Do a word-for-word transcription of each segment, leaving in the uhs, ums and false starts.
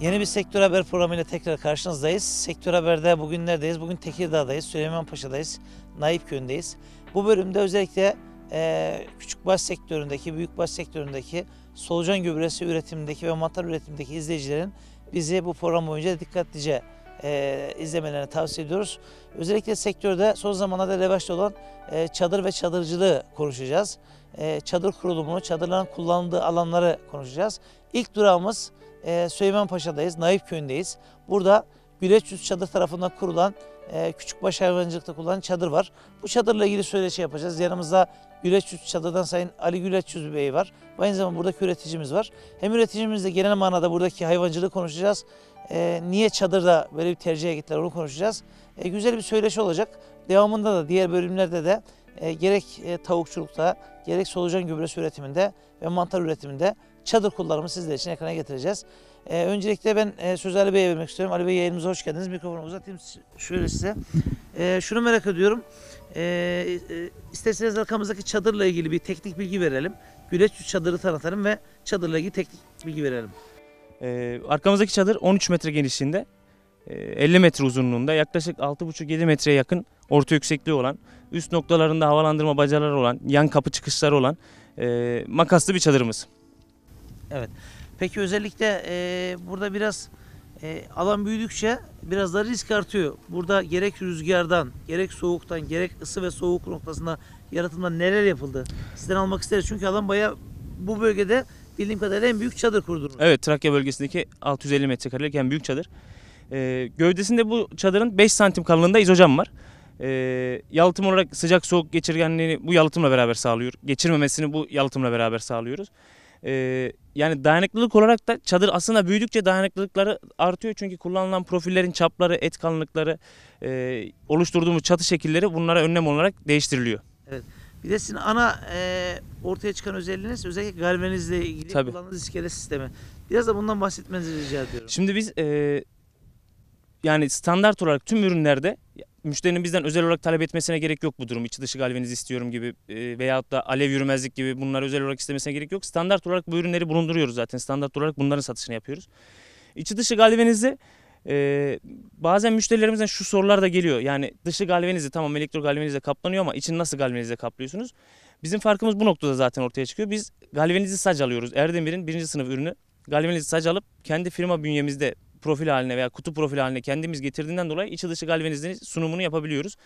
Yeni bir Sektör Haber programıyla tekrar karşınızdayız. Sektör Haber'de bugün neredeyiz? Bugün Tekirdağ'dayız, Süleymanpaşa'dayız, Naif köyündeyiz. Bu bölümde özellikle e, küçükbaş sektöründeki, büyükbaş sektöründeki, solucan gübresi üretimindeki ve mantar üretimindeki izleyicilerin bizi bu program boyunca dikkatlice e, izlemelerini tavsiye ediyoruz. Özellikle sektörde son zamanlarda revaçta olan e, çadır ve çadırcılığı konuşacağız. E, çadır kurulumunu, çadırların kullanıldığı alanları konuşacağız. İlk durağımız Ee, Süleymanpaşa'dayız, Naif köyündeyiz. Burada Güleçyüz çadır tarafından kurulan, e, küçükbaş hayvancılıkta kullanılan çadır var. Bu çadırla ilgili söyleşi yapacağız. Yanımızda Güleçyüz çadırdan Sayın Ali Güleçyüz Bey var. Aynı zamanda buradaki üreticimiz var. Hem üreticimizle genel manada buradaki hayvancılığı konuşacağız. E, niye çadırda böyle bir tercihe gittiler onu konuşacağız. E, güzel bir söyleşi olacak. Devamında da diğer bölümlerde de e, gerek e, tavukçulukta, gerek solucan gübresi üretiminde ve mantar üretiminde çadır kullanımı sizler için ekrana getireceğiz. Ee, öncelikle ben e, sözü Ali Bey'e vermek istiyorum. Ali Bey, yayınımıza hoş geldiniz. Mikrofonu uzatayım şöyle size. E, şunu merak ediyorum. E, e, isterseniz arkamızdaki çadırla ilgili bir teknik bilgi verelim. Güleçyüz çadırı tanıtalım ve çadırla ilgili teknik bilgi verelim. E, arkamızdaki çadır on üç metre genişliğinde, elli metre uzunluğunda, yaklaşık altı buçuk yedi metreye yakın orta yüksekliği olan, üst noktalarında havalandırma bacaları olan, yan kapı çıkışları olan e, makaslı bir çadırımız. Evet. Peki özellikle e, burada biraz e, alan büyüdükçe biraz da risk artıyor. Burada gerek rüzgardan, gerek soğuktan, gerek ısı ve soğuk noktasında yaratımda neler yapıldı? Sizden almak isteriz. Çünkü alan bayağı bu bölgede bildiğim kadarıyla en büyük çadır kurdunuz. Evet. Trakya bölgesindeki altı yüz elli metrekarelik en büyük çadır. E, gövdesinde bu çadırın beş santim kalınlığında izocam var. E, yalıtım olarak sıcak soğuk geçirgenliğini bu yalıtımla beraber sağlıyor. Geçirmemesini bu yalıtımla beraber sağlıyoruz. Ee, yani dayanıklılık olarak da çadır aslında büyüdükçe dayanıklılıkları artıyor. Çünkü kullanılan profillerin çapları, et kalınlıkları, e, oluşturduğumuz çatı şekilleri bunlara önlem olarak değiştiriliyor. Evet. Bir de sizin ana e, ortaya çıkan özelliğiniz özellikle galvanizle ilgili Tabii. kullandığınız iskele sistemi. Biraz da bundan bahsetmenizi rica ediyorum. Şimdi biz e, yani standart olarak tüm ürünlerde müşterinin bizden özel olarak talep etmesine gerek yok bu durum. İçi dışı galvaniz istiyorum gibi e, veyahut da alev yürümezlik gibi bunları özel olarak istemesine gerek yok. Standart olarak bu ürünleri bulunduruyoruz zaten. Standart olarak bunların satışını yapıyoruz. İçi dışı galvanizi e, bazen müşterilerimizden şu sorular da geliyor. Yani dışı galvanizi tamam elektro galvanizle kaplanıyor ama içini nasıl galvanizle kaplıyorsunuz? Bizim farkımız bu noktada zaten ortaya çıkıyor. Biz galvanizi sac alıyoruz. Erdemir'in birinci sınıf ürünü. Galvanizi sac alıp kendi firma bünyemizde profil haline veya kutu profil haline kendimiz getirdiğinden dolayı içi dışı galvanizlerin sunumunu yapabiliyoruz.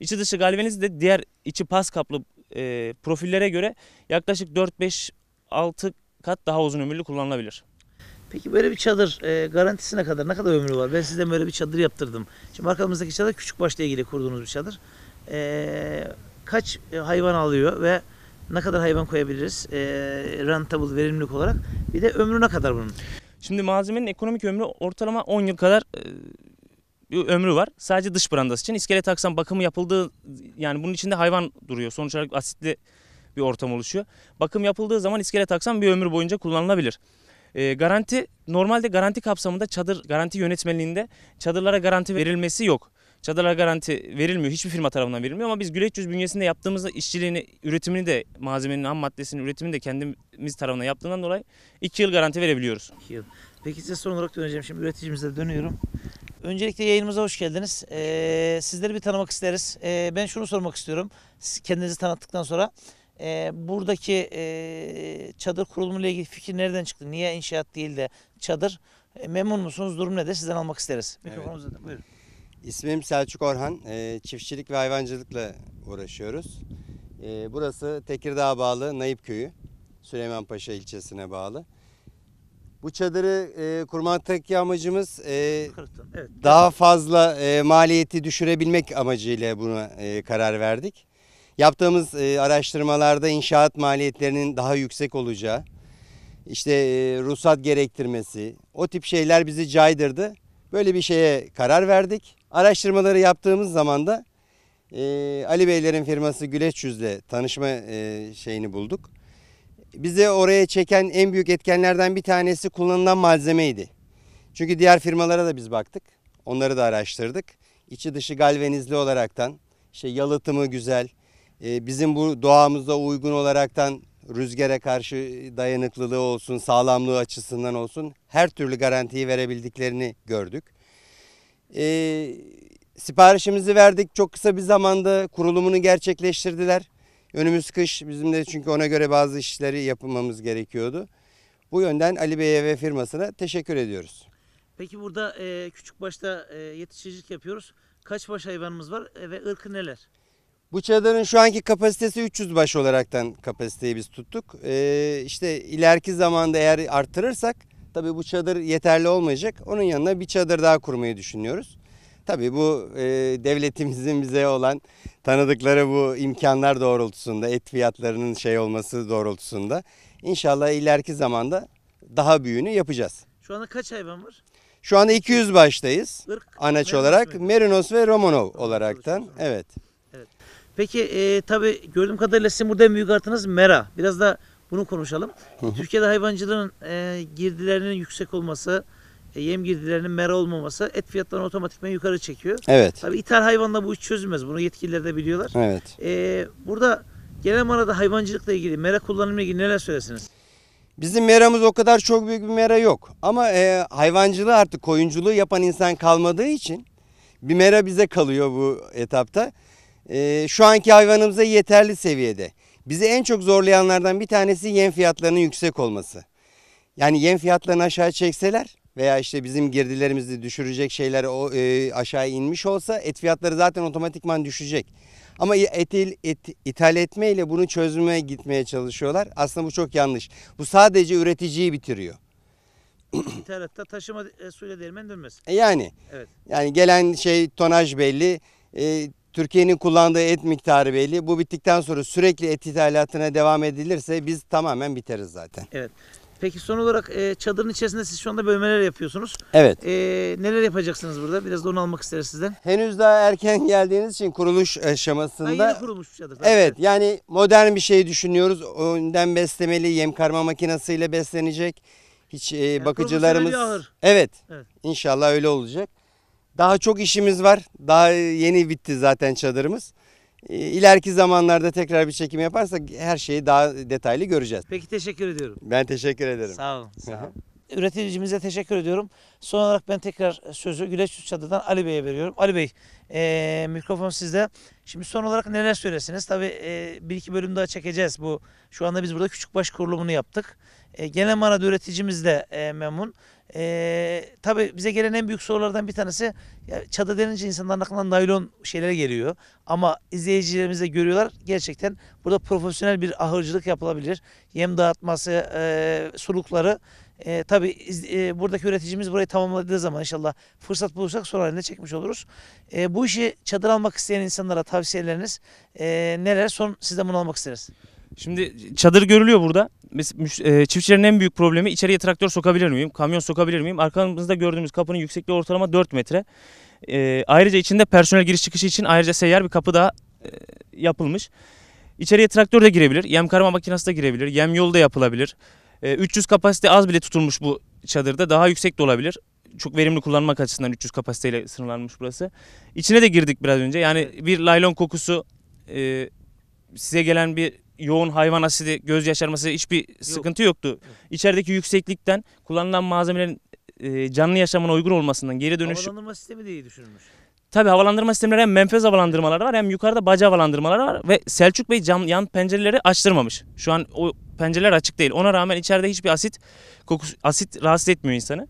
İçi dışı galvaniz de diğer içi pas kaplı e, profillere göre yaklaşık dört beş altı kat daha uzun ömürlü kullanılabilir. Peki böyle bir çadır e, garantisi ne kadar? Ne kadar ömrü var? Ben sizden böyle bir çadır yaptırdım. Şimdi arkamızdaki çadır küçükbaşla ilgili kurduğunuz bir çadır. E, kaç hayvan alıyor ve ne kadar hayvan koyabiliriz? E, rentable, verimlilik olarak. Bir de ömrü ne kadar bunun? Şimdi malzemenin ekonomik ömrü ortalama on yıl kadar bir ömrü var. Sadece dış brandası için. İskelet aksam bakımı yapıldığı, yani bunun içinde hayvan duruyor. Sonuç olarak asitli bir ortam oluşuyor. Bakım yapıldığı zaman iskelet aksam bir ömür boyunca kullanılabilir. E, garanti, normalde garanti kapsamında çadır garanti yönetmeliğinde çadırlara garanti verilmesi yok. Çadırlara garanti verilmiyor. Hiçbir firma tarafından verilmiyor ama biz Güleçyüz bünyesinde yaptığımız işçiliğini, üretimini de, malzemenin ham maddesinin üretimini de kendimiz tarafından yaptığından dolayı iki yıl garanti verebiliyoruz. iki yıl. Peki size son olarak döneceğim. Şimdi üreticimize dönüyorum. Öncelikle yayınımıza hoş geldiniz. Ee, sizleri bir tanımak isteriz. Ee, ben şunu sormak istiyorum. Siz kendinizi tanıttıktan sonra e, buradaki e, çadır kurulumuyla ilgili fikir nereden çıktı? Niye inşaat değil de çadır? E, memnun musunuz? Durum nedir? Sizden almak isteriz. Mikrofonumuz evet. Buyurun. İsmim Selçuk Orhan. E, çiftçilik ve hayvancılıkla uğraşıyoruz. E, burası Tekirdağ'a bağlı Naip Köyü, Süleymanpaşa ilçesine bağlı. Bu çadırı e, kurmaktaki amacımız e, evet. daha fazla e, maliyeti düşürebilmek amacıyla buna e, karar verdik. Yaptığımız e, araştırmalarda inşaat maliyetlerinin daha yüksek olacağı, işte e, ruhsat gerektirmesi, o tip şeyler bizi caydırdı. Böyle bir şeye karar verdik. Araştırmaları yaptığımız zaman da e, Ali Beylerin firması Güleçyüz'le tanışma e, şeyini bulduk. Bizi oraya çeken en büyük etkenlerden bir tanesi kullanılan malzemeydi. Çünkü diğer firmalara da biz baktık. Onları da araştırdık. İçi dışı galvanizli olaraktan, işte yalıtımı güzel, e, bizim bu doğamıza uygun olaraktan rüzgara karşı dayanıklılığı olsun, sağlamlığı açısından olsun her türlü garantiyi verebildiklerini gördük. Ee, siparişimizi verdik. Çok kısa bir zamanda kurulumunu gerçekleştirdiler. Önümüz kış bizim de, çünkü ona göre bazı işleri yapmamız gerekiyordu. Bu yönden Ali Bey'e ve firmasına teşekkür ediyoruz. Peki burada e, küçük başta e, yetiştiricilik yapıyoruz. Kaç baş hayvanımız var e, ve ırkı neler? Bu çadırın şu anki kapasitesi üç yüz baş olaraktan kapasiteyi biz tuttuk. E, işte ileriki zamanda eğer artırırsak tabii bu çadır yeterli olmayacak. Onun yanına bir çadır daha kurmayı düşünüyoruz. Tabii bu e, devletimizin bize olan tanıdıkları bu imkanlar doğrultusunda, et fiyatlarının şey olması doğrultusunda inşallah ileriki zamanda daha büyüğünü yapacağız. Şu anda kaç hayvan var? Şu anda iki yüz baştayız. Irk, anaç Merinos olarak mi? Merinos ve Romanov tamam, olaraktan. Doğru. Evet. Evet. Peki e, tabii gördüğüm kadarıyla sizin burada en büyük artınız mera. Biraz da bunu konuşalım. Türkiye'de hayvancılığın e, girdilerinin yüksek olması, e, yem girdilerinin mera olmaması et fiyatlarını otomatikman yukarı çekiyor. Evet. Tabii ithal hayvanla bu iş çözülmez. Bunu yetkililer de biliyorlar. Evet. E, burada genel manada hayvancılıkla ilgili, mera kullanımıyla ilgili neler söylersiniz? Bizim meramız o kadar çok büyük bir mera yok. Ama e, hayvancılığı artık koyunculuğu yapan insan kalmadığı için bir mera bize kalıyor bu etapta. E, şu anki hayvanımıza yeterli seviyede. Bizi en çok zorlayanlardan bir tanesi yem fiyatlarının yüksek olması. Yani yem fiyatlarını aşağı çekseler veya işte bizim girdilerimizi düşürecek şeyler o, e, aşağı inmiş olsa et fiyatları zaten otomatikman düşecek. Ama etil, et, ithal etme ile bunu çözüme gitmeye çalışıyorlar. Aslında bu çok yanlış. Bu sadece üreticiyi bitiriyor. İthalatta taşıma e, suyla değirmen dönmez. Yani, evet. Yani gelen şey tonaj belli, e, Türkiye'nin kullandığı et miktarı belli. Bu bittikten sonra sürekli et ithalatına devam edilirse biz tamamen biteriz zaten. Evet. Peki son olarak e, çadırın içerisinde siz şu anda bölmeler yapıyorsunuz. Evet. E, neler yapacaksınız burada? Biraz da onu almak isteriz sizden. Henüz daha erken geldiğiniz için kuruluş aşamasında. Ha, yeni kurulmuş çadır. Evet, evet yani modern bir şey düşünüyoruz. Önden beslemeli, yem karma makinesiyle beslenecek. Hiç e, yani bakıcılarımız. Evet, evet. İnşallah öyle olacak. Daha çok işimiz var. Daha yeni bitti zaten çadırımız. İleriki zamanlarda tekrar bir çekim yaparsak her şeyi daha detaylı göreceğiz. Peki teşekkür ediyorum. Ben teşekkür ederim. Sağ olun. Sağ olun. Üreticimize teşekkür ediyorum. Son olarak ben tekrar sözü Güleçyüz Çadır'dan Ali Bey'e veriyorum. Ali Bey e, mikrofon sizde. Şimdi son olarak neler söylersiniz? Tabii e, bir iki bölüm daha çekeceğiz. Bu şu anda biz burada küçükbaş kurulumunu yaptık. E, genel manada üreticimiz de e, memnun. E, tabii bize gelen en büyük sorulardan bir tanesi ya, çadır denince insanların aklına naylon şeylere geliyor. Ama izleyicilerimiz de görüyorlar. Gerçekten burada profesyonel bir ahırcılık yapılabilir. Yem dağıtması, e, sulukları. E, tabii e, buradaki üreticimiz burayı tamamladığı zaman inşallah fırsat bulursak son halinde çekmiş oluruz. E, bu işi çadır almak isteyen insanlara tavsiyeleriniz e, neler? Son sizden bunu almak isteriz. Şimdi çadır görülüyor burada. Çiftçilerin en büyük problemi içeriye traktör sokabilir miyim? Kamyon sokabilir miyim? Arkamızda gördüğümüz kapının yüksekliği ortalama dört metre. E, ayrıca içinde personel giriş çıkışı için ayrıca seyyar bir kapı daha e, yapılmış. İçeriye traktör de girebilir. Yem karma makinesi de girebilir. Yem yolu da yapılabilir. üç yüz kapasite az bile tutulmuş bu çadırda. Daha yüksek de olabilir. Çok verimli kullanmak açısından üç yüz kapasiteyle sınırlanmış burası. İçine de girdik biraz önce. Yani bir laylon kokusu, e, size gelen bir yoğun hayvan asidi, göz yaşarması hiçbir Yok. sıkıntı yoktu. Yok. İçerideki yükseklikten, kullanılan malzemelerin e, canlı yaşamına uygun olmasından, geri dönüş... Havalandırma sistemi de iyi düşünülmüş. Tabii havalandırma sistemleri hem menfez havalandırmaları var hem yukarıda baca havalandırmaları var ve Selçuk Bey cam, yan pencereleri açtırmamış. Şu an o pencereler açık değil. Ona rağmen içeride hiçbir asit kokusu, asit rahatsız etmiyor insanı.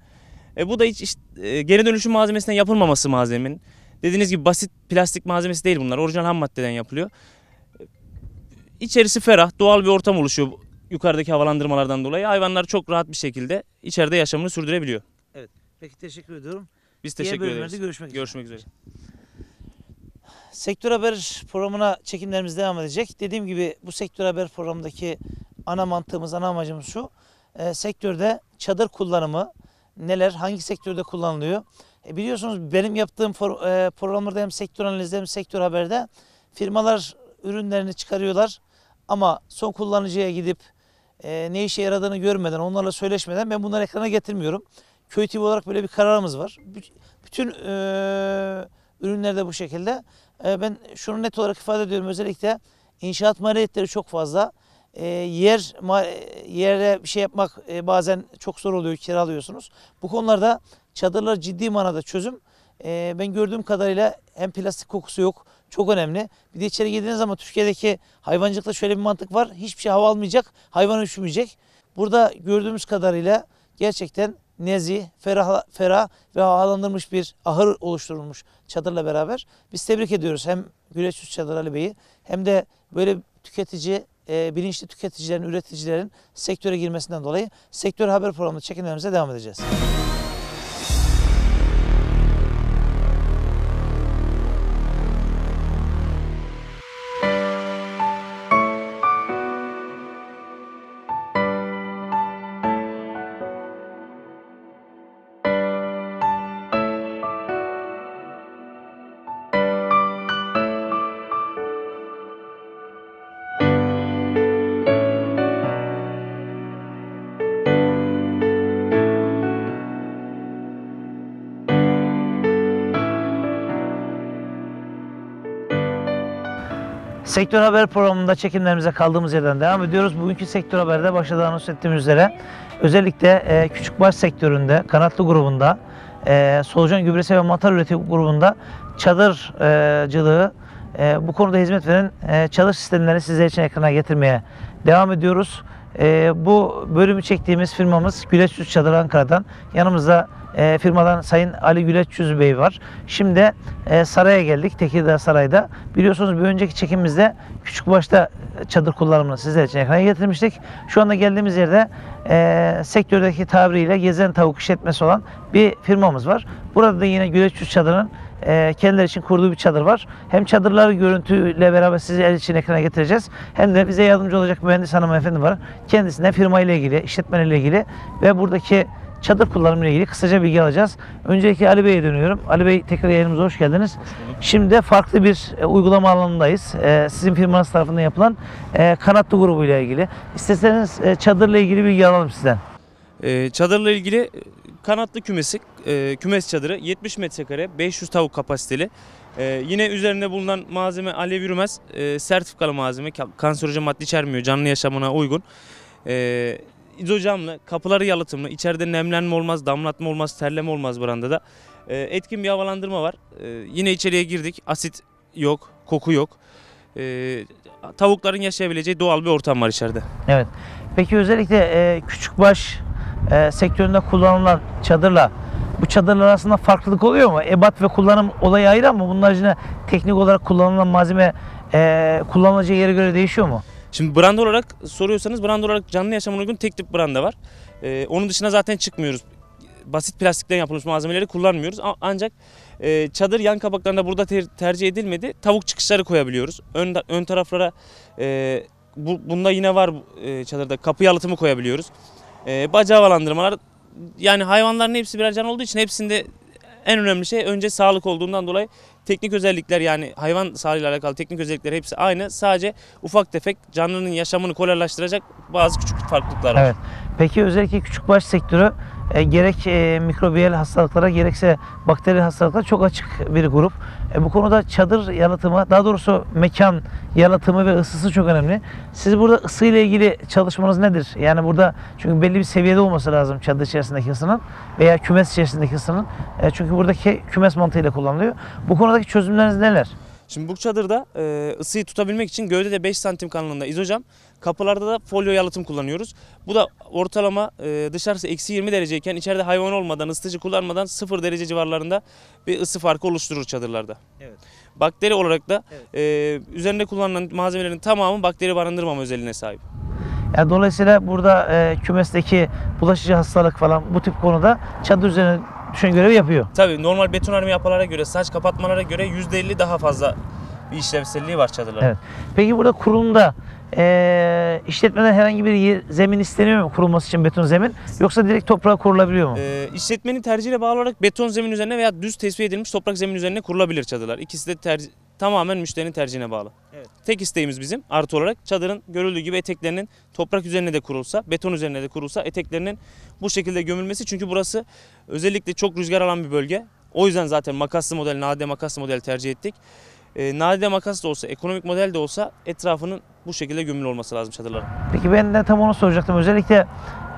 E, bu da hiç işte, e, geri dönüşüm malzemesinden yapılmaması malzemenin. Dediğiniz gibi basit plastik malzemesi değil bunlar. Orijinal ham maddeden yapılıyor. E, içerisi ferah, doğal bir ortam oluşuyor yukarıdaki havalandırmalardan dolayı. Hayvanlar çok rahat bir şekilde içeride yaşamını sürdürebiliyor. Evet. Peki teşekkür ediyorum. Biz teşekkür ederiz. Görüşmek, görüşmek üzere. üzere. Sektör Haber programına çekimlerimiz devam edecek. Dediğim gibi bu Sektör Haber programındaki ana mantığımız, ana amacımız şu. E, sektörde çadır kullanımı neler, hangi sektörde kullanılıyor? E, biliyorsunuz benim yaptığım for, e, programlarda hem sektör analizde hem sektör haberde firmalar ürünlerini çıkarıyorlar. Ama son kullanıcıya gidip e, ne işe yaradığını görmeden, onlarla söyleşmeden ben bunları ekrana getirmiyorum. Köy T V olarak böyle bir kararımız var. Bütün e, ürünler de bu şekilde. E, ben şunu net olarak ifade ediyorum. Özellikle inşaat maliyetleri çok fazla. E, yer yere bir şey yapmak e, bazen çok zor oluyor, kiralıyorsunuz. Bu konularda çadırlar ciddi manada çözüm. E, ben gördüğüm kadarıyla hem plastik kokusu yok, çok önemli. Bir de içeri girdiğiniz zaman Türkiye'deki hayvancılıkta şöyle bir mantık var. Hiçbir şey hava almayacak, hayvan üşümeyecek. Burada gördüğümüz kadarıyla gerçekten nezih, ferah, ferah ve havalandırmış bir ahır oluşturulmuş çadırla beraber. Biz tebrik ediyoruz hem Güleçyüz Çadır Ali Bey'i hem de böyle tüketici, e, bilinçli tüketicilerin, üreticilerin sektöre girmesinden dolayı. Sektör Haber programında çekimlerimize devam edeceğiz. Sektör Haber programında çekimlerimize kaldığımız yerden devam ediyoruz. Bugünkü Sektör Haber'de başta da anons ettiğimiz üzere özellikle e, küçükbaş sektöründe, kanatlı grubunda, e, solucan gübresi ve mantar üretim grubunda çadırcılığı, e, e, bu konuda hizmet veren e, çadır sistemlerini sizler için ekrana getirmeye devam ediyoruz. E, bu bölümü çektiğimiz firmamız Güleçyüz Çadır Ankara'dan. Yanımızda e, firmadan Sayın Ali Güleçyüz Bey var. Şimdi e, saraya geldik, Tekirdağ Saray'da. Biliyorsunuz bir önceki çekimimizde küçükbaşta çadır kullanımını sizler için ekrana getirmiştik. Şu anda geldiğimiz yerde e, sektördeki tabiriyle gezen tavuk işletmesi olan bir firmamız var. Burada da yine Güleçyüz Çadır'ın E, kendileri için kurduğu bir çadır var. Hem çadırları görüntüyle beraber sizi el için ekrana getireceğiz. Hem de bize yardımcı olacak mühendis hanımefendi var. Kendisine firma ile ilgili, işletme ile ilgili ve buradaki çadır kullanımı ile ilgili kısaca bilgi alacağız. Öncelikle Ali Bey'e dönüyorum. Ali Bey, tekrar yayınımıza hoş geldiniz. Hoş bulduk. Şimdi de farklı bir e, uygulama alanındayız. E, sizin firmanız tarafından yapılan e, kanatlı grubu ile ilgili. İsterseniz e, çadırla ilgili bilgi alalım sizden. E, çadırla ilgili kanatlı kümesi, e, kümes çadırı yetmiş metrekare, beş yüz tavuk kapasiteli. E, yine üzerinde bulunan malzeme alev yürümez, e, sertifikalı malzeme, kanserojen madde içermiyor, canlı yaşamına uygun. E, İzocamlı, kapıları yalıtımlı, içeride nemlenme olmaz, damlatma olmaz, terleme olmaz brandada. E, etkin bir havalandırma var. E, yine içeriye girdik, asit yok, koku yok. E, tavukların yaşayabileceği doğal bir ortam var içeride. Evet. Peki özellikle e, küçükbaş E, sektöründe kullanılan çadırla bu çadırlar arasında farklılık oluyor mu? Ebat ve kullanım olayı ayrı ama bunlar yine teknik olarak kullanılan malzeme e, kullanılacağı yere göre değişiyor mu? Şimdi brand olarak soruyorsanız brand olarak canlı yaşamına uygun tek tip branda var. E, onun dışına zaten çıkmıyoruz. Basit plastikten yapılmış malzemeleri kullanmıyoruz. Ancak e, çadır yan kabaklarında burada ter tercih edilmedi. Tavuk çıkışları koyabiliyoruz. Ön, ön taraflara e, bu, bunda yine var e, çadırda kapı yalıtımı koyabiliyoruz. E, baca havalandırmalar, yani hayvanların hepsi birer can olduğu için hepsinde en önemli şey önce sağlık olduğundan dolayı teknik özellikler, yani hayvan sağlığıyla alakalı teknik özellikler hepsi aynı. Sadece ufak tefek canlının yaşamını kolaylaştıracak bazı küçük farklılıklar var. Evet. Peki özellikle küçükbaş sektörü e, gerek e, mikrobiyal hastalıklara gerekse bakteri hastalıklara çok açık bir grup. E, bu konuda çadır yalıtımı, daha doğrusu mekan yalıtımı ve ısısı çok önemli. Siz burada ısıyla ilgili çalışmanız nedir? Yani burada çünkü belli bir seviyede olması lazım çadır içerisindeki ısının veya kümes içerisindeki ısının. E, çünkü buradaki kümes mantığıyla kullanılıyor. Bu konudaki çözümleriniz neler? Şimdi bu çadırda e, ısıyı tutabilmek için gövdede beş santim kalınlığında izocam, kapılarda da folyo yalıtım kullanıyoruz. Bu da ortalama e, dışarısı eksi yirmi dereceyken içeride hayvan olmadan, ısıtıcı kullanmadan sıfır derece civarlarında bir ısı farkı oluşturur çadırlarda. Evet. Bakteri olarak da evet. e, üzerinde kullanılan malzemelerin tamamı bakteri barındırmama özelliğine sahip. Yani dolayısıyla burada e, kümesteki bulaşıcı hastalık falan bu tip konuda çadır üzerine düşen görevi yapıyor. Tabii normal betonarme yapılara göre, saç kapatmalara göre yüzde elli daha fazla bir işlevselliği var çadırların. Evet. Peki burada kurulumda e, işletmeden herhangi bir yer, zemin isteniyor mu kurulması için beton zemin? Yoksa direkt toprağa kurulabiliyor mu? E, işletmenin tercihine bağlı olarak beton zemin üzerine veya düz tesviye edilmiş toprak zemin üzerine kurulabilir çadırlar. İkisi de tercih, tamamen müşterinin tercihine bağlı. Evet. Tek isteğimiz bizim artı olarak çadırın görüldüğü gibi eteklerinin toprak üzerine de kurulsa, beton üzerine de kurulsa eteklerinin bu şekilde gömülmesi. Çünkü burası özellikle çok rüzgar alan bir bölge. O yüzden zaten makaslı model, nadide makaslı model tercih ettik. e, nadide makas da olsa, ekonomik model de olsa etrafının bu şekilde gömülü olması lazım çadırların. Peki ben de tam onu soracaktım. Özellikle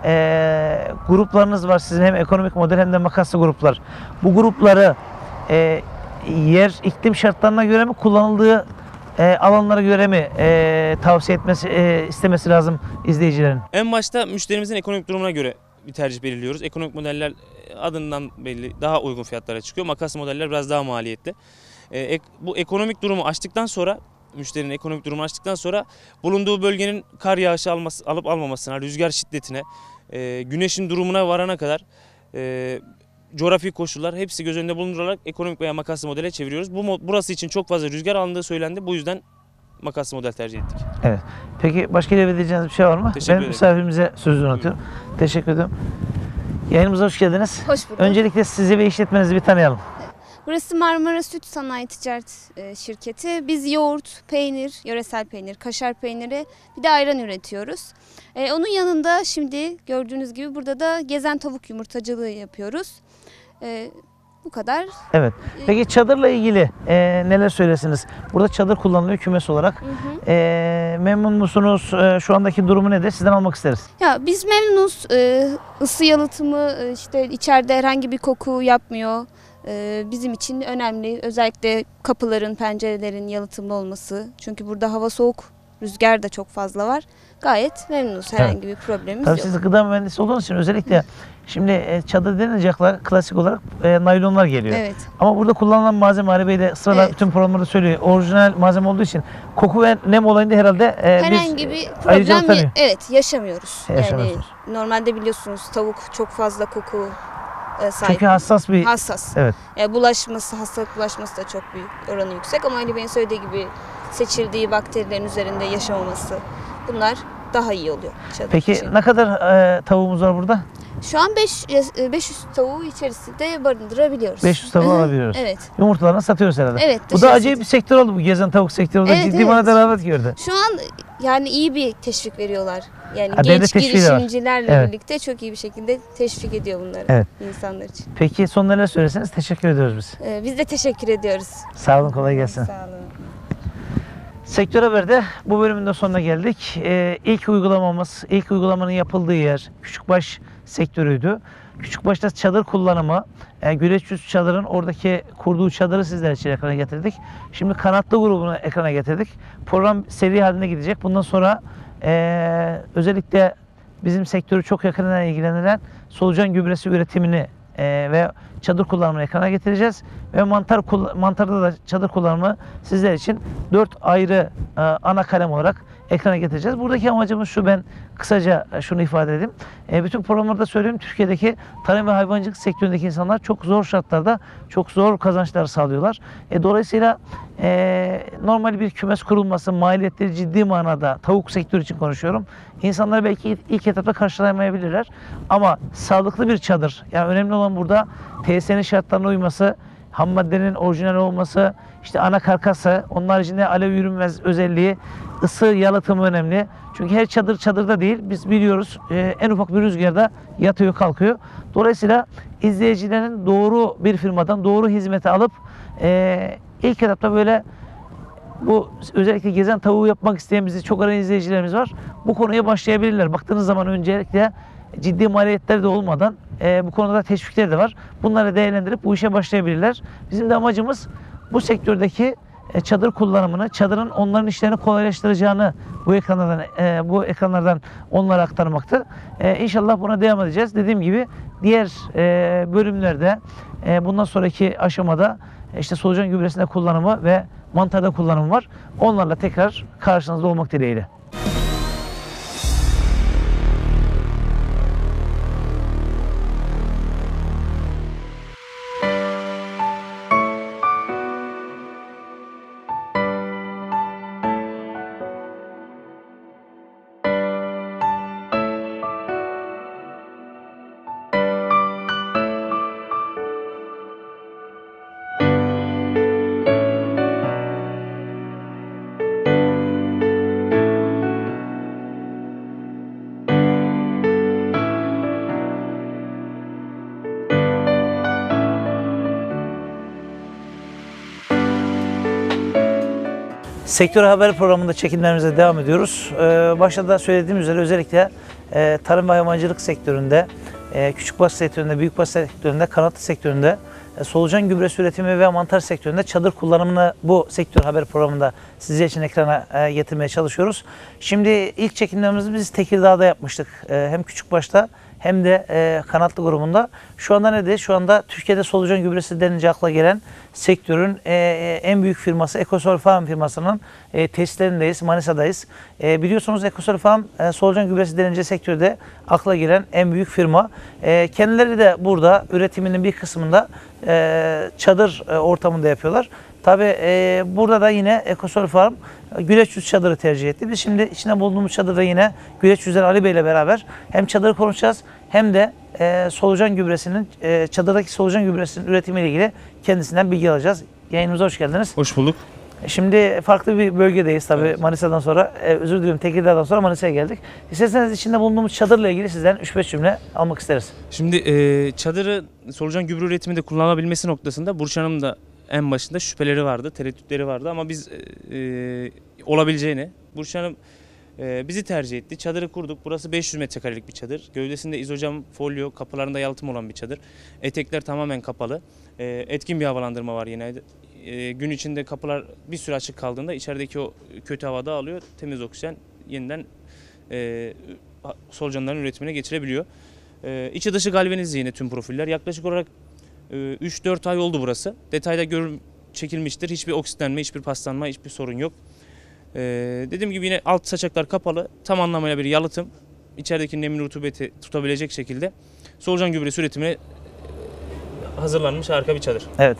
e, gruplarınız var sizin, hem ekonomik model hem de makaslı gruplar. Bu grupları e, yer iklim şartlarına göre mi, kullanıldığı E, alanlara göre mi e, tavsiye etmesi, e, istemesi lazım izleyicilerin? En başta müşterimizin ekonomik durumuna göre bir tercih belirliyoruz. Ekonomik modeller adından belli, daha uygun fiyatlara çıkıyor. Makas modeller biraz daha maliyetli. E, ek, bu ekonomik durumu açtıktan sonra, müşterinin ekonomik durumu açtıktan sonra bulunduğu bölgenin kar yağışı alması, alıp almamasına, rüzgar şiddetine, e, güneşin durumuna varana kadar e, coğrafi koşullar hepsi göz önünde bulundurularak ekonomik veya makaslı modele çeviriyoruz. Bu burası için çok fazla rüzgar alındığı söylendi. Bu yüzden makaslı model tercih ettik. Evet. Peki başka ilave edeceğiniz bir şey var mı? Teşekkür ben ederim. Misafirimize sözünü atıyorum. Buyurun. Teşekkür ederim. Yayınımıza hoş geldiniz. Hoş bulduk. Öncelikle sizi ve işletmenizi bir tanıyalım. Burası Marmara Süt Sanayi Ticaret Şirketi. Biz yoğurt, peynir, yöresel peynir, kaşar peyniri, bir de ayran üretiyoruz. Ee, onun yanında şimdi gördüğünüz gibi burada da gezen tavuk yumurtacılığı yapıyoruz. Ee, bu kadar. Evet. Peki çadırla ilgili e, neler söylesiniz? Burada çadır kullanılıyor kümes olarak. Hı hı. E, memnun musunuz? E, şu andaki durumu nedir? Sizden almak isteriz. Ya biz memnunuz. E, ısı yalıtımı, işte içeride herhangi bir koku yapmıyor. Bizim için önemli. Özellikle kapıların, pencerelerin yalıtımlı olması. Çünkü burada hava soğuk, rüzgar da çok fazla var. Gayet memnunuz. Herhangi evet. bir problemimiz Tabii yok. Siz gıda mühendisi olduğunuz için özellikle şimdi çadır denilecekler klasik olarak e, naylonlar geliyor. Evet. Ama burada kullanılan malzeme, Ali Bey de sırada evet. bütün programlarda söylüyor. Orijinal malzeme olduğu için koku ve nem olayında herhalde e, herhangi biz, bir problem ya, evet, yaşamıyoruz. Yani, normalde biliyorsunuz tavuk çok fazla koku sahip. Çünkü hassas bir... Hassas. Evet. Yani bulaşması, hastalık bulaşması da çok büyük, oranı yüksek. Ama Ali Bey'in söylediği gibi seçildiği bakterilerin üzerinde yaşamaması, bunlar daha iyi oluyor. Peki için. Ne kadar e, tavuğumuz var burada? Şu an beş yüz tavuğu içerisinde barındırabiliyoruz. beş yüz tavuğu alabiliyoruz. Evet. Yumurtalarını satıyoruz herhalde. Evet. Bu da acayip bir sektör oldu, bu gezen tavuk sektörü. Evet, ciddi evet. bana da rağbet gördü. Şu an yani iyi bir teşvik veriyorlar. Yani ha, genç girişimcilerle evet. birlikte çok iyi bir şekilde teşvik ediyor bunları evet. insanlar için. Peki son neler söyleseniz, teşekkür ediyoruz biz. Ee, biz de teşekkür ediyoruz. Sağ olun, kolay gelsin. Sağ olun. Sektör Haber'de bu bölümün de sonuna geldik. Ee, ilk uygulamamız, ilk uygulamanın yapıldığı yer küçükbaş sektörüydü. Küçükbaş'ta çadır kullanımı, e, Güleçyüz çadırın oradaki kurduğu çadırı sizler için ekrana getirdik. Şimdi kanatlı grubunu ekrana getirdik. Program seri haline gidecek. Bundan sonra e, özellikle bizim sektörü çok yakından ilgilenen solucan gübresi üretimini e, ve çadır kullanımını ekrana getireceğiz. Ve mantar mantarda da çadır kullanımı sizler için dört ayrı e, ana kalem olarak ekrana getireceğiz. Buradaki amacımız şu, ben kısaca şunu ifade edeyim. E, bütün programlarda söyleyeyim, Türkiye'deki tarım ve hayvancılık sektöründeki insanlar çok zor şartlarda çok zor kazançlar sağlıyorlar. E, dolayısıyla e, normal bir kümes kurulması, maliyetleri ciddi manada, tavuk sektörü için konuşuyorum, İnsanlar belki ilk etapta karşılayamayabilirler. Ama sağlıklı bir çadır, yani önemli olan burada T S E'nin şartlarına uyması, ham maddenin orijinal olması, işte ana karkası, onun haricinde alev yürünmez özelliği, ısı yalıtımı önemli. Çünkü her çadır çadırda değil, biz biliyoruz e, en ufak bir rüzgarda yatıyor kalkıyor. Dolayısıyla izleyicilerin doğru bir firmadan doğru hizmeti alıp e, ilk etapta böyle bu özellikle gezen tavuğu yapmak isteyen bizi çok arayan izleyicilerimiz var. Bu konuya başlayabilirler. Baktığınız zaman öncelikle ciddi maliyetler de olmadan e, bu konuda teşvikler de var. Bunları değerlendirip bu işe başlayabilirler. Bizim de amacımız bu sektördeki e, çadır kullanımını, çadırın onların işlerini kolaylaştıracağını bu ekranlardan e, bu ekranlardan onlara aktarmaktır. E, İnşallah buna devam edeceğiz. Dediğim gibi diğer e, bölümlerde e, bundan sonraki aşamada işte solucan gübresinde kullanımı ve mantarda kullanımı var. Onlarla tekrar karşınızda olmak dileğiyle. Sektör Haber programında çekimlerimize devam ediyoruz. Başta da söylediğim üzere özellikle tarım ve hayvancılık sektöründe, küçükbaş sektöründe, büyükbaş sektöründe, kanatlı sektöründe, solucan gübresi üretimi ve mantar sektöründe çadır kullanımını bu Sektör Haber programında sizler için ekrana getirmeye çalışıyoruz. Şimdi ilk çekimlerimizi biz Tekirdağ'da yapmıştık. Hem küçükbaşta hem de kanatlı grubunda. Şu anda ne diye? Şu anda Türkiye'de solucan gübresi denince akla gelen sektörün en büyük firması Ecosol Farm firmasının tesislerindeyiz, Manisa'dayız. Biliyorsunuz Ecosol Farm solucan gübresi denince sektörde akla gelen en büyük firma. Kendileri de burada üretiminin bir kısmında çadır ortamında yapıyorlar. Tabii e, burada da yine Ecosol Farm Güleçyüz çadırı tercih etti. Biz şimdi içinde bulunduğumuz çadırda yine Güleçyüz'den Ali Bey ile beraber hem çadırı konuşacağız hem de e, solucan gübresinin, e, çadırdaki solucan gübresinin üretimiyle ilgili kendisinden bilgi alacağız. Yayınımıza hoş geldiniz. Hoş bulduk. Şimdi farklı bir bölgedeyiz tabii, evet. Manisa'dan sonra, e, özür dilerim Tekirdağ'dan sonra Manisa'ya geldik. İsterseniz içinde bulunduğumuz çadırla ilgili sizden üç beş cümle almak isteriz. Şimdi e, çadırı solucan gübre üretiminde kullanılabilmesi noktasında Burçin Hanım da en başında şüpheleri vardı, tereddütleri vardı ama biz e, olabileceğini, Burçin Hanım e, bizi tercih etti. Çadırı kurduk. Burası beş yüz metrekarelik bir çadır. Gövdesinde izocam, folyo, kapılarında yalıtım olan bir çadır. Etekler tamamen kapalı. E, etkin bir havalandırma var yine. E, gün içinde kapılar bir süre açık kaldığında içerideki o kötü hava dağılıyor. Temiz oksijen yeniden e, solucanların üretimine geçirebiliyor. E, içi dışı galvanizli yine tüm profiller. Yaklaşık olarak üç dört ay oldu burası. Detayda görül çekilmiştir. Hiçbir oksitlenme, hiçbir paslanma, hiçbir sorun yok. Ee, dediğim gibi yine alt saçaklar kapalı. Tam anlamıyla bir yalıtım. İçerideki nemli rutubeti tutabilecek şekilde solucan gübresi üretimine hazırlanmış harika bir çadır. Evet.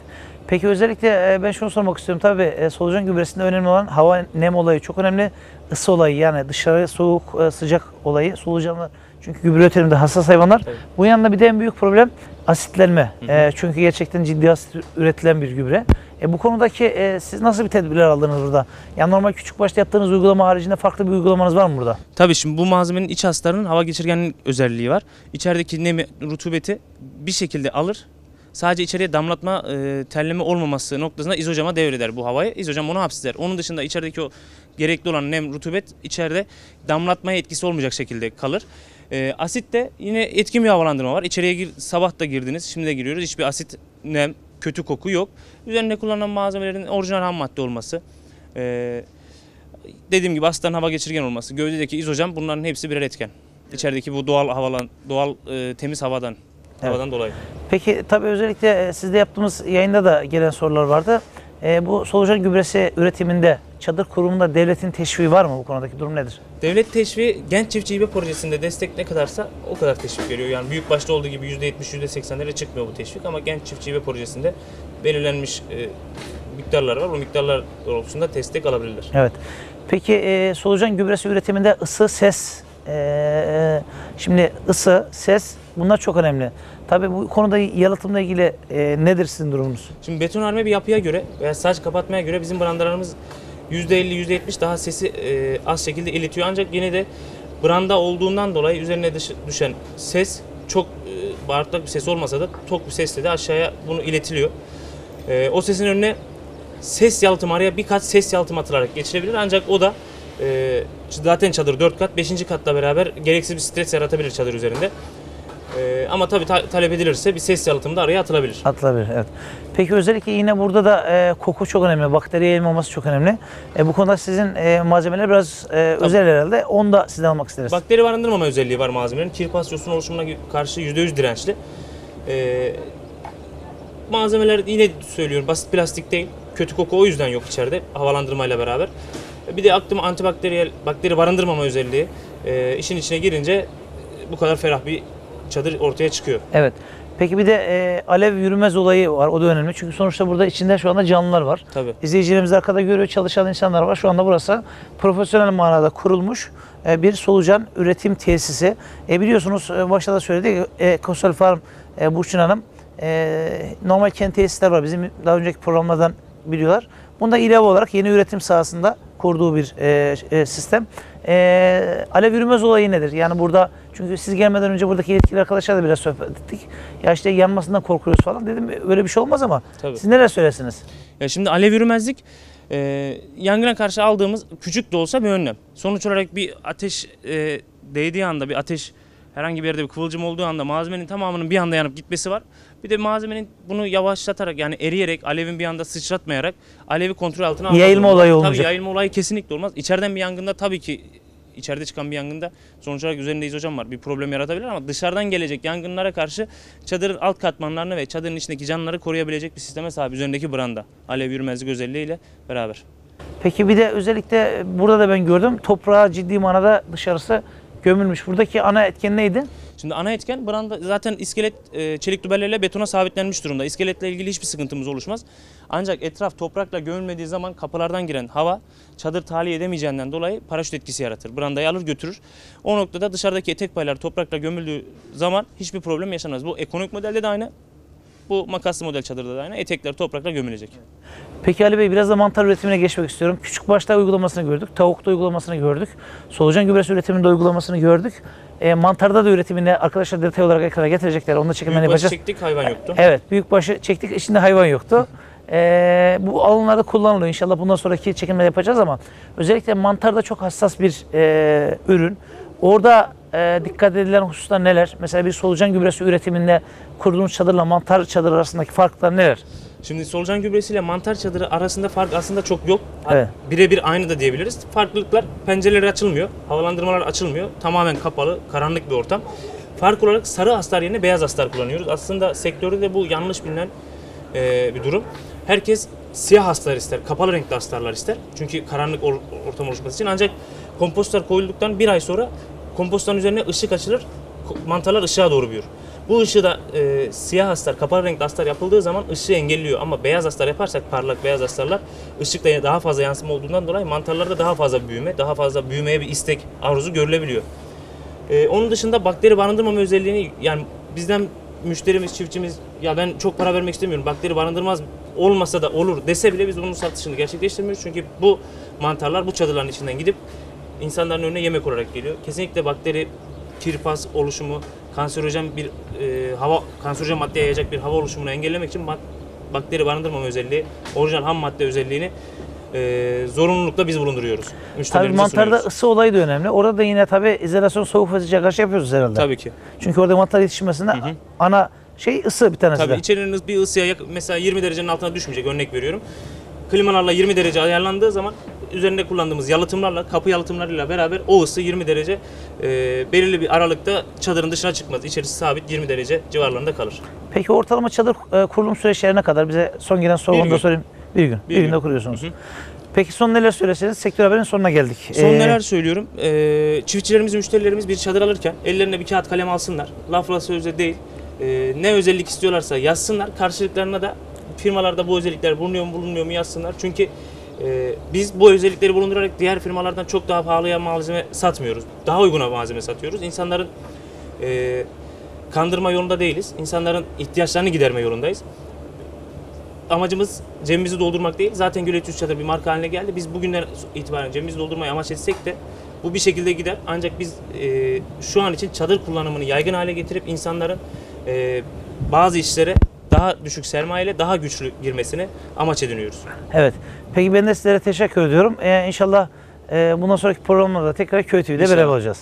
Peki özellikle ben şunu sormak istiyorum. Tabii solucan gübresinde önemli olan hava nem olayı çok önemli. Isı olayı, yani dışarı soğuk sıcak olayı. Solucanlar çünkü gübre üretiminde hassas hayvanlar. Tabii. Bu yanında bir de en büyük problem asitlenme. Hı hı. E, çünkü gerçekten ciddi asit üretilen bir gübre. E, bu konudaki e, siz nasıl bir tedbirler aldınız burada? Yani normal küçük başta yaptığınız uygulama haricinde farklı bir uygulamanız var mı burada? Tabii şimdi bu malzemenin iç haslarının hava geçirgenlik özelliği var. İçerideki nemi, rutubeti bir şekilde alır. Sadece içeriye damlatma, e, terleme olmaması noktasında izocama devreder bu havayı. İzocam onu hapseder. Onun dışında içerideki o gerekli olan nem, rutubet içeride damlatmaya etkisi olmayacak şekilde kalır. E, asit de yine etkin bir havalandırma var. İçeriye gir, sabah da girdiniz, şimdi de giriyoruz. Hiçbir asit, nem, kötü koku yok. Üzerinde kullanılan malzemelerin orijinal ham madde olması, e, dediğim gibi asitlerin hava geçirgen olması, gövdedeki izocam, bunların hepsi birer etken. İçerideki bu doğal havalan, doğal e, temiz havadan. Evet. Havadan dolayı. Peki tabii özellikle sizde yaptığımız yayında da gelen sorular vardı. E, bu solucan gübresi üretiminde çadır kurumunda devletin teşviği var mı? Bu konudaki durum nedir? Devlet teşviği Genç Çiftçi İbe Projesi'nde destek ne kadarsa o kadar teşvik veriyor. Yani büyük başta olduğu gibi yüzde yetmiş yüzde seksenlere çıkmıyor bu teşvik ama Genç Çiftçi İbe Projesi'nde belirlenmiş e, miktarlar var. Bu miktarlar doğrultusunda destek alabilirler. Evet. Peki e, solucan gübresi üretiminde ısı, ses, e, şimdi ısı, ses bunlar çok önemli. Tabii bu konuda yalıtımla ilgili e, nedir sizin durumunuz? Şimdi betonarme bir yapıya göre veya saç kapatmaya göre bizim brandalarımız yüzde elli yüzde yetmiş daha sesi e, az şekilde iletiyor. Ancak yine de branda olduğundan dolayı üzerine düşen ses çok e, bağırtlak bir ses olmasa da tok bir sesle de aşağıya bunu iletiliyor. E, o sesin önüne ses yalıtımı, araya birkaç ses yalıtımı atılarak geçirebilir. Ancak o da e, zaten çadır dört kat, beşinci katla beraber gereksiz bir stres yaratabilir çadır üzerinde. Ee, ama tabii ta talep edilirse bir ses yalıtımı da araya atılabilir. Atılabilir, evet. Peki özellikle yine burada da e, koku çok önemli, bakteri yayılmaması çok önemli. E, bu konuda sizin e, malzemeler biraz e, özel herhalde, onu da sizden almak isteriz. Bakteri barındırmama özelliği var malzemelerin. Kirpas yosun oluşumuna karşı yüzde yüz dirençli. E, malzemeler yine söylüyorum basit plastik değil, kötü koku o yüzden yok içeride havalandırmayla beraber. Bir de aklıma antibakteriyel, bakteri barındırmama özelliği e, işin içine girince bu kadar ferah bir çadır ortaya çıkıyor. Evet. Peki bir de e, alev yürümez olayı var. O da önemli. Çünkü sonuçta burada içinde şu anda canlılar var. Tabii. İzleyicilerimiz arkada görüyor, çalışan insanlar var. Şu anda burası profesyonel manada kurulmuş e, bir solucan üretim tesisi. E, biliyorsunuz e, başta da söyledik. Ecosol Farm e, Burçin Hanım e, normal kendi tesisler var. Bizim daha önceki programlardan biliyorlar. Bunda ilave olarak yeni üretim sahasında kurduğu bir e, e, sistem. E, alev yürümez olayı nedir? Yani burada, çünkü siz gelmeden önce buradaki yetkili arkadaşlarla biraz sohbet ettik. Ya işte yanmasından korkuyoruz falan dedim. Böyle bir şey olmaz ama. Tabii. Siz neler söylersiniz? Ya şimdi alev yürümezlik Ee, yangına karşı aldığımız küçük de olsa bir önlem. Sonuç olarak bir ateş e, değdiği anda, bir ateş herhangi bir yerde bir kıvılcım olduğu anda malzemenin tamamının bir anda yanıp gitmesi var. Bir de malzemenin bunu yavaşlatarak, yani eriyerek, alevin bir anda sıçratmayarak alevi kontrol altına almak. Yayılma olayı olacak. Tabii yayılma olayı kesinlikle olmaz. İçeriden bir yangında tabii ki, içeride çıkan bir yangında sonuç olarak üzerindeyiz hocam var. Bir problem yaratabilir ama dışarıdan gelecek yangınlara karşı çadırın alt katmanlarını ve çadırın içindeki canlıları koruyabilecek bir sisteme sahip üzerindeki branda. Alev yürümezlik özelliğiyle beraber. Peki bir de özellikle burada da ben gördüm. Toprağa ciddi manada dışarısı gömülmüş. Buradaki ana etken neydi? Şimdi ana etken branda zaten iskelet çelik dübellerle betona sabitlenmiş durumda. İskeletle ilgili hiçbir sıkıntımız oluşmaz. Ancak etraf toprakla gömülmediği zaman kapılardan giren hava çadır tahliye edemeyeceğinden dolayı paraşüt etkisi yaratır. Brandayı alır götürür. O noktada dışarıdaki etek paylar toprakla gömüldüğü zaman hiçbir problem yaşanmaz. Bu ekonomik modelde de aynı. Bu makaslı model çadırda da aynı. Etekler toprakla gömülecek. Peki Ali Bey, biraz da mantar üretimine geçmek istiyorum. Küçükbaşta uygulamasını gördük. Tavukta uygulamasını gördük. Solucan gübresi üretiminde uygulamasını gördük. E, mantarda da üretimini arkadaşlar detay olarak ekrana getirecekler. Onu da çekimden yapacağız. Büyükbaşı çektik, hayvan yoktu. Evet, büyükbaşı çektik, içinde hayvan yoktu. E, bu alanlarda kullanılıyor. İnşallah bundan sonraki çekimler yapacağız ama özellikle mantarda çok hassas bir e, ürün. Orada e, dikkat edilen hususlar neler? Mesela bir solucan gübresi üretiminde kurduğumuz çadırla mantar çadırı arasındaki farklar neler? Şimdi solucan gübresiyle mantar çadırı arasında fark aslında çok yok. Evet. Birebir aynı da diyebiliriz. Farklılıklar, pencereler açılmıyor, havalandırmalar açılmıyor. Tamamen kapalı, karanlık bir ortam. Fark olarak sarı astar yerine beyaz astar kullanıyoruz. Aslında sektörde de bu yanlış bilinen e, bir durum. Herkes siyah astar ister, kapalı renkli astarlar ister. Çünkü karanlık or ortam oluşması için. Ancak kompostlar koyulduktan bir ay sonra kompostların üzerine ışık açılır, mantarlar ışığa doğru büyür. Bu ışığı da e, siyah astar, kapalı renkli astar yapıldığı zaman ışığı engelliyor. Ama beyaz astar yaparsak, parlak beyaz astarlar, ışıkta daha fazla yansıma olduğundan dolayı mantarlarda daha fazla büyüme, daha fazla büyümeye bir istek, arzusu görülebiliyor. E, onun dışında bakteri barındırmama özelliğini, yani bizden müşterimiz, çiftçimiz, ya ben çok para vermek istemiyorum, bakteri barındırmaz, olmasa da olur dese bile biz bunun satışını gerçekleştirmiyoruz. Çünkü bu mantarlar bu çadırların içinden gidip insanların önüne yemek olarak geliyor. Kesinlikle bakteri, kirpas oluşumu, kanserojen bir e, hava, kanserojen maddeye yayacak bir hava oluşumunu engellemek için bak, bakteri barındırmama özelliği, orijinal ham madde özelliğini e, zorunlulukla biz bulunduruyoruz. Tabii mantarda sunuyoruz. Isı olayı da önemli. Orada da yine tabii izolasyon, soğuk ve sıcak aşı yapıyoruz herhalde. Tabii ki. Çünkü orada mantar yetişmesinde hı hı. ana şey ısı bir tanesi. Tabii içerinin bir ısıya yakın, mesela yirmi derecenin altına düşmeyecek, örnek veriyorum. Klimalarla yirmi derece ayarlandığı zaman üzerinde kullandığımız yalıtımlarla, kapı yalıtımlarıyla beraber o ısı yirmi derece e, belirli bir aralıkta çadırın dışına çıkmaz. İçerisi sabit yirmi derece civarlarında kalır. Peki ortalama çadır e, kurulum süreçlerine kadar bize son gelen soru da sorayım. Bir gün. Bir, bir günde gün. kuruyorsunuz. Hı hı. Peki son neler söyleseniz, Sektör Haber'in sonuna geldik. Son ee... neler söylüyorum. E, çiftçilerimiz, müşterilerimiz bir çadır alırken ellerine bir kağıt kalem alsınlar. Lafla sözle değil. E, ne özellik istiyorlarsa yazsınlar. Karşılıklarına da firmalarda bu özellikler bulunuyor mu bulunmuyor mu yazsınlar. Çünkü e, biz bu özellikleri bulundurarak diğer firmalardan çok daha pahalıya malzeme satmıyoruz. Daha uyguna malzeme satıyoruz. İnsanların e, kandırma yolunda değiliz. İnsanların ihtiyaçlarını giderme yolundayız. Amacımız cebimizi doldurmak değil. Zaten Güleçyüz Çadır bir marka haline geldi. Biz bugünden itibaren cebimizi doldurmayı amaç etsek de bu bir şekilde gider. Ancak biz e, şu an için çadır kullanımını yaygın hale getirip insanların e, bazı işlere daha düşük sermayeyle daha güçlü girmesini amaç ediniyoruz. Evet. Peki ben de sizlere teşekkür ediyorum. Ee, inşallah e, bundan sonraki programlarda tekrar Köy T V'de beraber olacağız.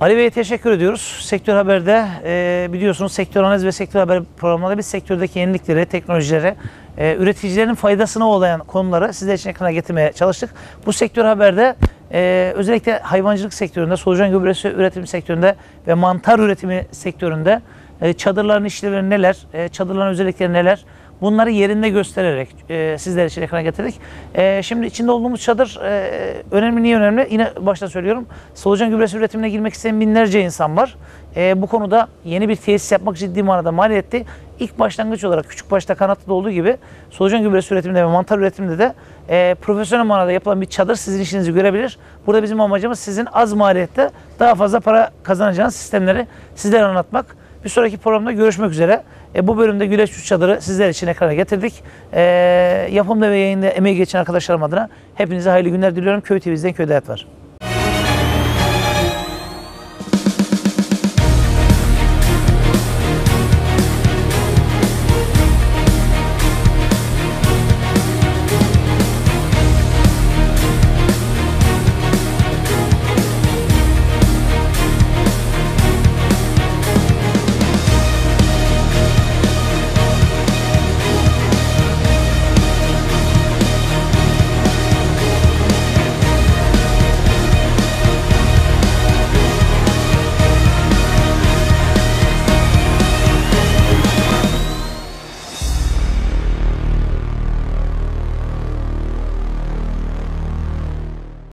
Ali Bey'e teşekkür ediyoruz. Sektör Haber'de e, biliyorsunuz Sektör Analiz ve Sektör Haber programlarında biz sektördeki yeniliklere, teknolojilere, e, üreticilerin faydasına olan konuları sizler için ekrana getirmeye çalıştık. Bu Sektör Haber'de Ee, özellikle hayvancılık sektöründe, solucan gübresi üretimi sektöründe ve mantar üretimi sektöründe e, çadırların işlevleri neler, e, çadırların özellikleri neler, bunları yerinde göstererek e, sizler için ekrana getirdik. E, şimdi içinde olduğumuz çadır e, önemli, niye önemli? Yine başta söylüyorum, solucan gübresi üretimine girmek isteyen binlerce insan var. E, bu konuda yeni bir tesis yapmak ciddi manada maliyetli. İlk başlangıç olarak küçük başta Kanatlı'da olduğu gibi solucan gübresi üretiminde ve mantar üretiminde de e, profesyonel manada yapılan bir çadır sizin işinizi görebilir. Burada bizim amacımız sizin az maliyette daha fazla para kazanacağınız sistemleri sizlere anlatmak. Bir sonraki programda görüşmek üzere. E, bu bölümde Güleçyüz Çadırı sizler için ekrana getirdik. E, yapımda ve yayında emeği geçen arkadaşlarım adına hepinize hayırlı günler diliyorum. Köy T V'den Köyde Hayat var.